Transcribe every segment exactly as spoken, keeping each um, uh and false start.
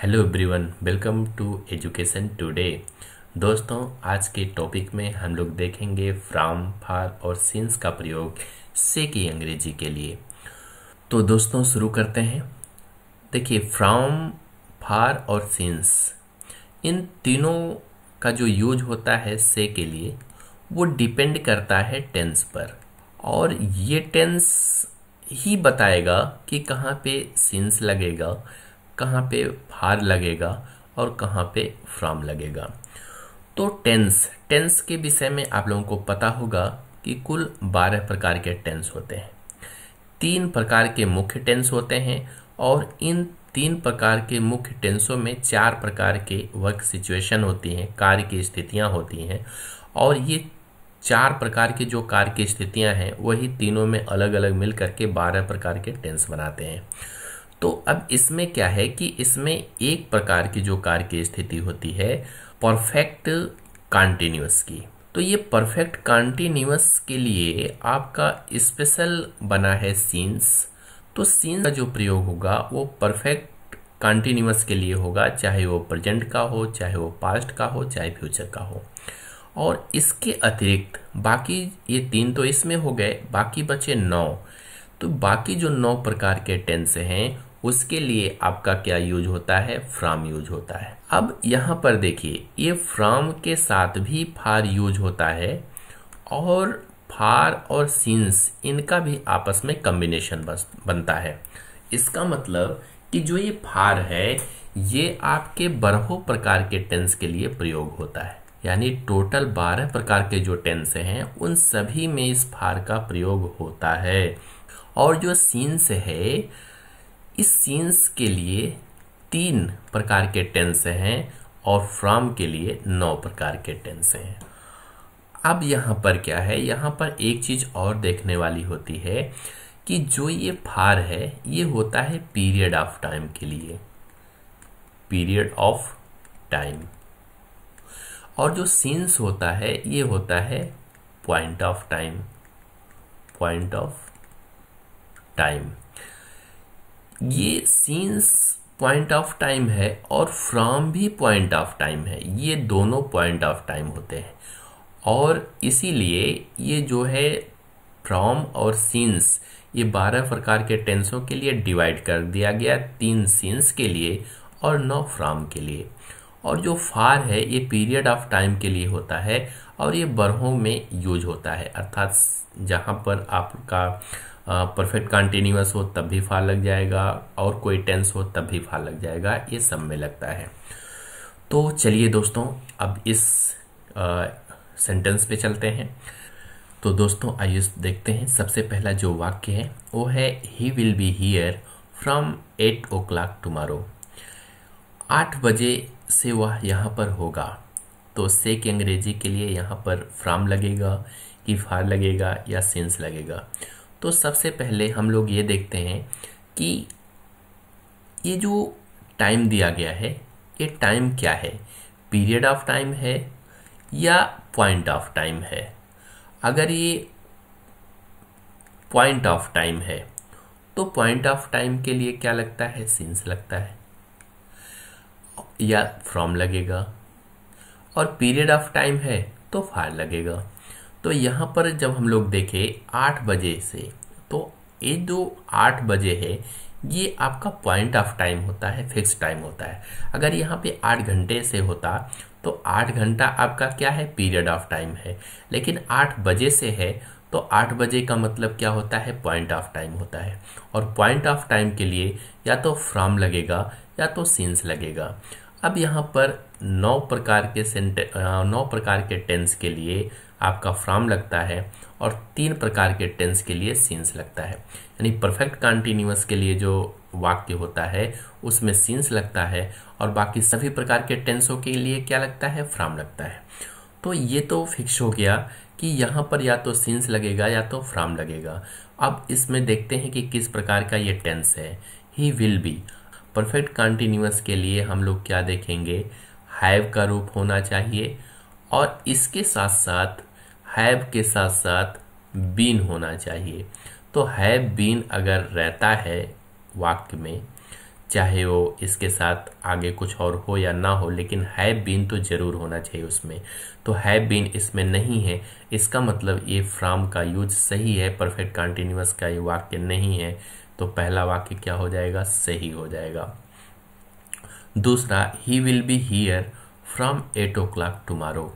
Hello everyone, welcome to education today. दोस्तों, आज के टॉपिक में हम लोग देखेंगे फ्रॉम, फॉर और सिंस का प्रयोग से की अंग्रेजी के लिए। तो दोस्तों शुरू करते हैं। देखिए, फ्रॉम, फॉर और सिंस इन तीनों का जो यूज होता है से के लिए, वो डिपेंड करता है टेंस पर, और ये टेंस ही बताएगा कि कहाँ पे सिंस लगेगा, कहाँ पे फार लगेगा और कहाँ पे फ्रॉम लगेगा। तो टेंस टेंस के विषय में आप लोगों को पता होगा कि कुल बारह प्रकार के टेंस होते हैं। तीन प्रकार के मुख्य टेंस होते हैं और इन तीन प्रकार के मुख्य टेंसों में चार प्रकार के वर्क सिचुएशन होती हैं, कार्य की स्थितियां होती हैं, और ये चार प्रकार के जो कार्य की स्थितियां हैं वही तीनों में अलग अलग मिल करके बारह प्रकार के टेंस बनाते हैं। तो अब इसमें क्या है कि इसमें एक प्रकार की जो कार्य की स्थिति होती है परफेक्ट कंटीन्यूअस की, तो ये परफेक्ट कंटीन्यूअस के लिए आपका स्पेशल बना है सीन्स। तो सीन्स का जो प्रयोग होगा वो परफेक्ट कंटीन्यूअस के लिए होगा, चाहे वो प्रेजेंट का हो, चाहे वो पास्ट का हो, चाहे फ्यूचर का हो। और इसके अतिरिक्त बाकी ये तीन तो इसमें हो गए, बाकी बचे नौ। तो बाकी जो नौ प्रकार के टेंस हैं उसके लिए आपका क्या यूज होता है? फ्रॉम यूज होता है। अब यहाँ पर देखिए, ये फ्रॉम के साथ भी फार यूज होता है, और फार और सिंस इनका भी आपस में कम्बिनेशन बनता है। इसका मतलब कि जो ये फार है ये आपके बारह प्रकार के टेंस के लिए प्रयोग होता है, यानी टोटल बारह प्रकार के जो टेंस हैं उन सभी में इस फार का प्रयोग होता है। और जो सीन्स है, इस सीन्स के लिए तीन प्रकार के टेंस हैं और फ्रॉम के लिए नौ प्रकार के टेंस हैं। अब यहाँ पर क्या है, यहाँ पर एक चीज़ और देखने वाली होती है कि जो ये फार है ये होता है पीरियड ऑफ टाइम के लिए, पीरियड ऑफ टाइम, और जो सीन्स होता है ये होता है point of time, point of time. ये सीन्स पॉइंट ऑफ टाइम है और फ्रॉम भी पॉइंट ऑफ टाइम है, ये दोनों पॉइंट ऑफ टाइम होते हैं, और इसीलिए ये जो है फ्रॉम और सीन्स ये बारह प्रकार के टेंसों के लिए डिवाइड कर दिया गया, तीन सीन्स के लिए और नौ फ्रॉम के लिए। और जो फार है ये पीरियड ऑफ टाइम के लिए होता है और ये बारहों में यूज होता है, अर्थात जहाँ पर आपका परफेक्ट कंटिन्यूअस हो तब भी फार लग जाएगा, और कोई टेंस हो तब भी फार लग जाएगा, ये सब में लगता है। तो चलिए दोस्तों, अब इस आ, सेंटेंस पे चलते हैं। तो दोस्तों आइए देखते हैं। सबसे पहला जो वाक्य है वो है he will be here from eight o'clock tomorrow, आठ बजे से वह यहाँ पर होगा। तो से के अंग्रेजी के लिए यहाँ पर फ्रॉम लगेगा कि फार लगेगा या सिंस लगेगा। तो सबसे पहले हम लोग ये देखते हैं कि ये जो टाइम दिया गया है ये टाइम क्या है, पीरियड ऑफ टाइम है या पॉइंट ऑफ टाइम है। अगर ये पॉइंट ऑफ टाइम है तो पॉइंट ऑफ टाइम के लिए क्या लगता है? सिंस लगता है या फ्रॉम लगेगा, और पीरियड ऑफ टाइम है तो फार लगेगा। तो यहाँ पर जब हम लोग देखें आठ बजे से, तो ये जो आठ बजे है ये आपका पॉइंट ऑफ टाइम होता है, फिक्स टाइम होता है। अगर यहाँ पे आठ घंटे से होता तो आठ घंटा आपका क्या है? पीरियड ऑफ टाइम है। लेकिन आठ बजे से है तो आठ बजे का मतलब क्या होता है? पॉइंट ऑफ टाइम होता है, और पॉइंट ऑफ टाइम के लिए या तो फ्रॉम लगेगा या तो सिंस लगेगा। अब यहाँ पर नौ प्रकार के सेंटे नौ प्रकार के टेंस के लिए आपका फ्रॉम लगता है और तीन प्रकार के टेंस के लिए सिंस लगता है, यानी परफेक्ट कंटिन्यूअस के लिए जो वाक्य होता है उसमें सिंस लगता है, और बाकी सभी प्रकार के टेंसों के लिए क्या लगता है? फ्रॉम लगता है। तो ये तो फिक्स हो गया कि यहाँ पर या तो सिंस लगेगा या तो फ्रॉम लगेगा। अब इसमें देखते हैं कि किस प्रकार का ये टेंस है। He will be, perfect continuous के लिए हम लोग क्या देखेंगे? हैव का रूप होना चाहिए, और इसके साथ साथ हैव के साथ साथ बीन होना चाहिए। तो हैव बीन अगर रहता है वाक्य में, चाहे वो इसके साथ आगे कुछ और हो या ना हो, लेकिन हैव बीन तो ज़रूर होना चाहिए उसमें। तो हैव बीन इसमें नहीं है, इसका मतलब ये फ्रॉम का यूज सही है, परफेक्ट कंटिन्यूअस का ये वाक्य नहीं है। तो पहला वाक्य क्या हो जाएगा, सही हो जाएगा। दूसरा, he will be here from eight o'clock tomorrow.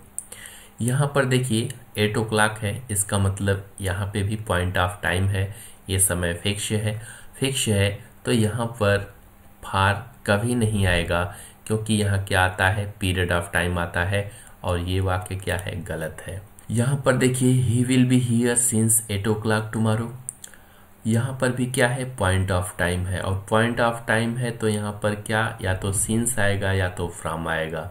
यहाँ पर देखिए एट ओ क्लाक है, इसका मतलब यहाँ पे भी पॉइंट ऑफ टाइम है, ये समय फिक्स है फिक्स है तो यहाँ पर फार कभी नहीं आएगा, क्योंकि यहाँ क्या आता है, पीरियड ऑफ टाइम आता है, और ये वाक्य क्या है, गलत है। यहाँ पर देखिए he will be here since eight o'clock tomorrow, यहाँ पर भी क्या है, पॉइंट ऑफ टाइम है, और पॉइंट ऑफ टाइम है तो यहाँ पर क्या, या तो सिंस आएगा या तो फ्रॉम आएगा।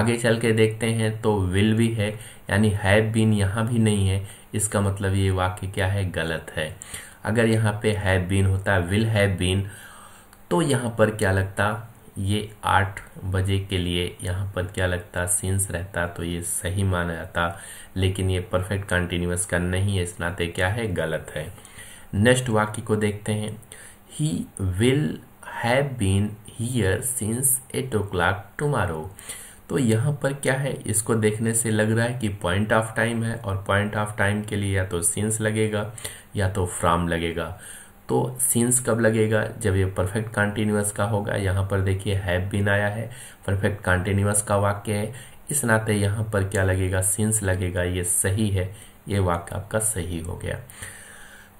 आगे चल के देखते हैं तो विल भी है, यानी हैव बीन यहाँ भी नहीं है, इसका मतलब ये वाक्य क्या है, गलत है। अगर यहाँ पे हैव बीन होता, विल हैव बीन, तो यहाँ पर क्या लगता, ये आठ बजे के लिए यहाँ पर क्या लगता, सिंस रहता, तो ये सही माना जाता, लेकिन ये परफेक्ट कंटिन्यूअस का नहीं है, इस नाते क्या है, गलत है। नेक्स्ट वाक्य को देखते हैं, he will have been here since eight o'clock tomorrow. तो यहाँ पर क्या है, इसको देखने से लग रहा है कि पॉइंट ऑफ टाइम है, और पॉइंट ऑफ टाइम के लिए या तो सिंस लगेगा या तो फ्रॉम लगेगा। तो सिंस कब लगेगा, जब ये परफेक्ट कंटिन्यूअस का होगा। यहाँ पर देखिए हैव बीन आया है, परफेक्ट कंटिन्यूअस का वाक्य है, इस नाते यहाँ पर क्या लगेगा, सिंस लगेगा, ये सही है, ये वाक्य आपका सही हो गया।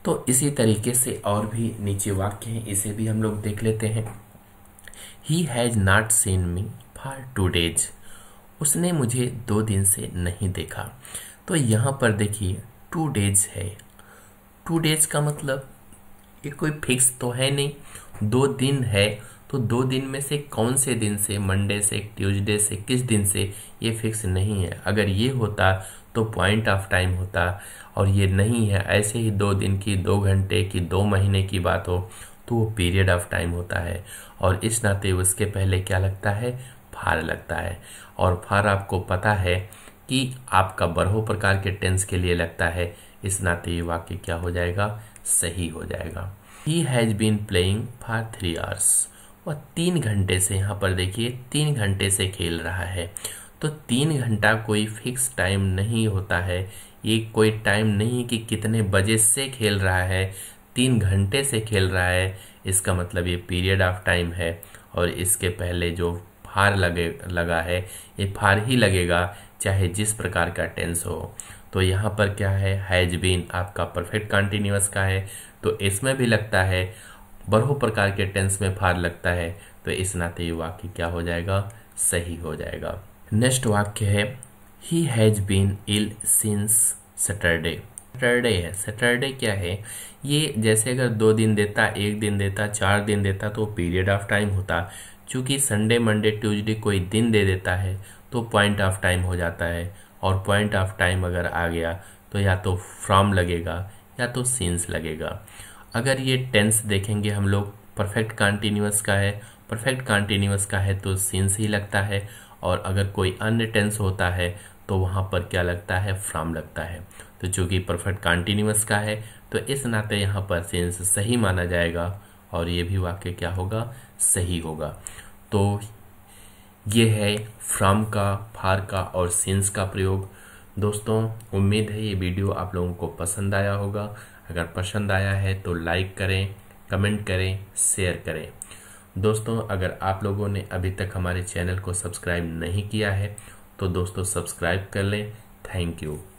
तो इसी तरीके से और भी नीचे वाक्य हैं, इसे भी हम लोग देख लेते हैं। He has not seen me for two days, उसने मुझे दो दिन से नहीं देखा। तो यहाँ पर देखिए टू डेज है, टू डेज का मतलब ये कोई फिक्स तो है नहीं, दो दिन है, तो दो दिन में से कौन से दिन से, मंडे से, ट्यूसडे से, किस दिन से, ये फिक्स नहीं है। अगर ये होता तो पॉइंट ऑफ टाइम होता, और ये नहीं है। ऐसे ही दो दिन की, दो घंटे की, दो महीने की बात हो तो वो पीरियड ऑफ टाइम होता है, और इस नाते उसके पहले क्या लगता है, फार लगता है। और फार आपको पता है कि आपका बरहो प्रकार के टेंस के लिए लगता है, इस नाते ये वाक्य क्या हो जाएगा, सही हो जाएगा। He has been playing for three hours, वह तीन घंटे से, यहाँ पर देखिए तीन घंटे से खेल रहा है। तो तीन घंटा कोई फिक्स टाइम नहीं होता है, ये कोई टाइम नहीं कि कितने बजे से खेल रहा है, तीन घंटे से खेल रहा है, इसका मतलब ये पीरियड ऑफ टाइम है, और इसके पहले जो फार लगे लगा है ये फार ही लगेगा, चाहे जिस प्रकार का टेंस हो। तो यहाँ पर क्या है, हैज़ बीन आपका परफेक्ट कंटिन्यूअस का है, तो इसमें भी लगता है, बरहो प्रकार के टेंस में फार लगता है, तो इस नाते ये वाक्य क्या हो जाएगा, सही हो जाएगा। नेक्स्ट वाक्य है he has been ill since Saturday. Saturday है, सैटरडे क्या है, ये जैसे अगर दो दिन देता, एक दिन देता, चार दिन देता तो पीरियड ऑफ टाइम होता। चूँकि संडे, मंडे, ट्यूसडे कोई दिन दे देता है तो पॉइंट ऑफ टाइम हो जाता है, और पॉइंट ऑफ टाइम अगर आ गया तो या तो फ्रॉम लगेगा या तो सिंस लगेगा। अगर ये टेंस देखेंगे हम लोग, परफेक्ट कंटिन्यूअस का है, परफेक्ट कंटिन्यूअस का है तो सिंस ही लगता है, और अगर कोई अन्य टेंस होता है तो वहाँ पर क्या लगता है, फ्रॉम लगता है। तो चूँकि परफेक्ट कंटिन्यूअस का है तो इस नाते यहाँ पर सिंस सही माना जाएगा, और ये भी वाक्य क्या होगा, सही होगा। तो ये है फ्रॉम का, फार का और सिंस का प्रयोग। दोस्तों उम्मीद है ये वीडियो आप लोगों को पसंद आया होगा। अगर पसंद आया है तो लाइक करें, कमेंट करें, शेयर करें। दोस्तों अगर आप लोगों ने अभी तक हमारे चैनल को सब्सक्राइब नहीं किया है तो दोस्तों सब्सक्राइब कर लें। Thank you.